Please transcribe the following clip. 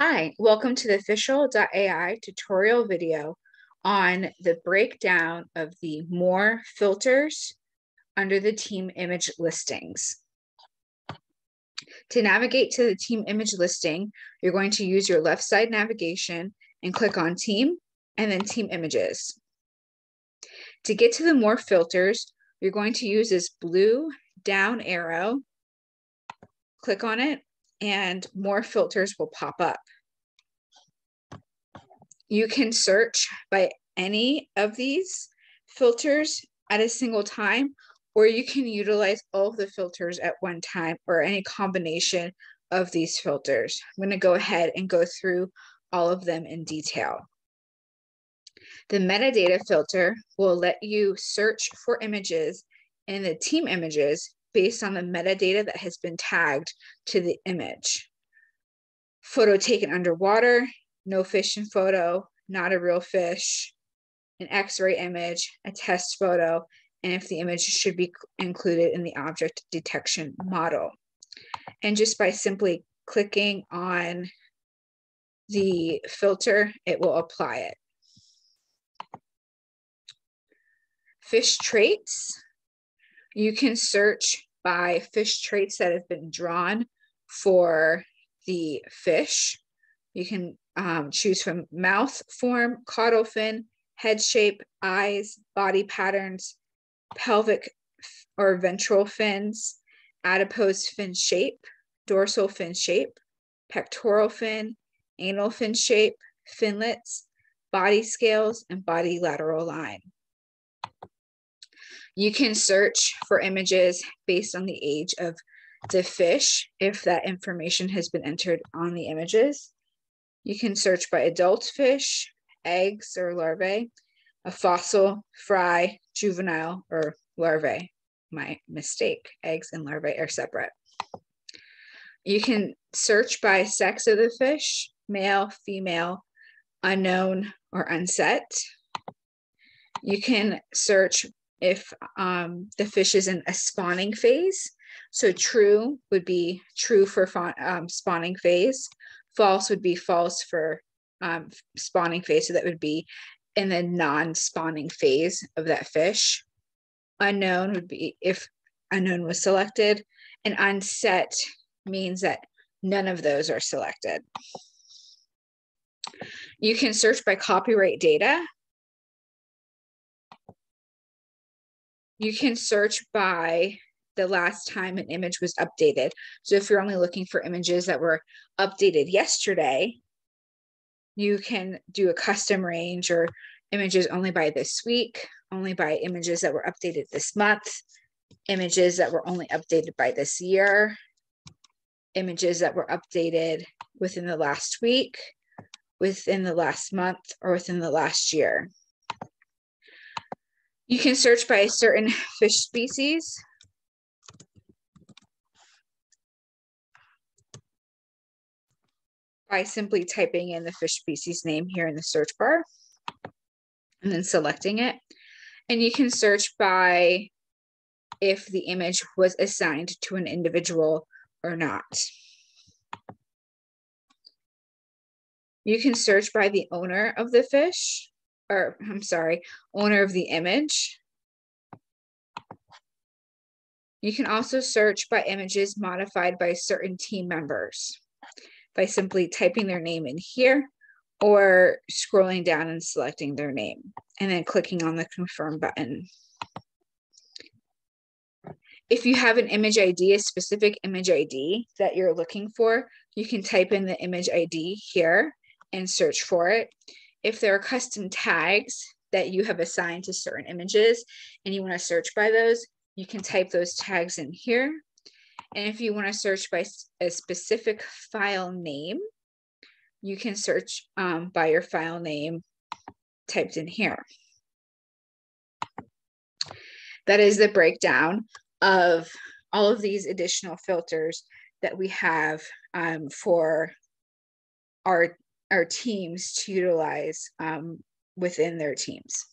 Hi, welcome to the Fishial.AI tutorial video on the breakdown of the more filters under the team image listings. To navigate to the team image listing, you're going to use your left side navigation and click on team and then team images. To get to the more filters, you're going to use this blue down arrow, click on it, and more filters will pop up. You can search by any of these filters at a single time, or you can utilize all of the filters at one time or any combination of these filters. I'm going to go ahead and go through all of them in detail. The metadata filter will let you search for images in the team images based on the metadata that has been tagged to the image. Photo taken underwater, no fish in photo, not a real fish, an X-ray image, a test photo, and if the image should be included in the object detection model. And just by simply clicking on the filter, it will apply it. Fish traits. You can search by fish traits that have been drawn for the fish. You can choose from mouth form, caudal fin, head shape, eyes, body patterns, pelvic or ventral fins, adipose fin shape, dorsal fin shape, pectoral fin, anal fin shape, finlets, body scales, and body lateral line. You can search for images based on the age of the fish if that information has been entered on the images. You can search by adult fish, eggs or larvae, a fossil, fry, juvenile, or larvae. My mistake, eggs and larvae are separate. You can search by sex of the fish, male, female, unknown, or unset. You can search if the fish is in a spawning phase. So true would be true for spawning phase. False would be false for spawning phase. So that would be in the non-spawning phase of that fish. Unknown would be if unknown was selected. And unset means that none of those are selected. You can search by copyright data. You can search by the last time an image was updated. So if you're only looking for images that were updated yesterday, you can do a custom range or images only by this week, only by images that were updated this month, images that were only updated by this year, images that were updated within the last week, within the last month, or within the last year. You can search by a certain fish species. By simply typing in the fish species name here in the search bar and then selecting it. And you can search by if the image was assigned to an individual or not. You can search by the owner of the fish. Or I'm sorry, owner of the image. You can also search by images modified by certain team members by simply typing their name in here or scrolling down and selecting their name and then clicking on the confirm button. If you have an image ID, a specific image ID that you're looking for, you can type in the image ID here and search for it. If there are custom tags that you have assigned to certain images and you want to search by those, you can type those tags in here. And if you want to search by a specific file name, you can search by your file name typed in here. That is the breakdown of all of these additional filters that we have for our teams to utilize within their teams.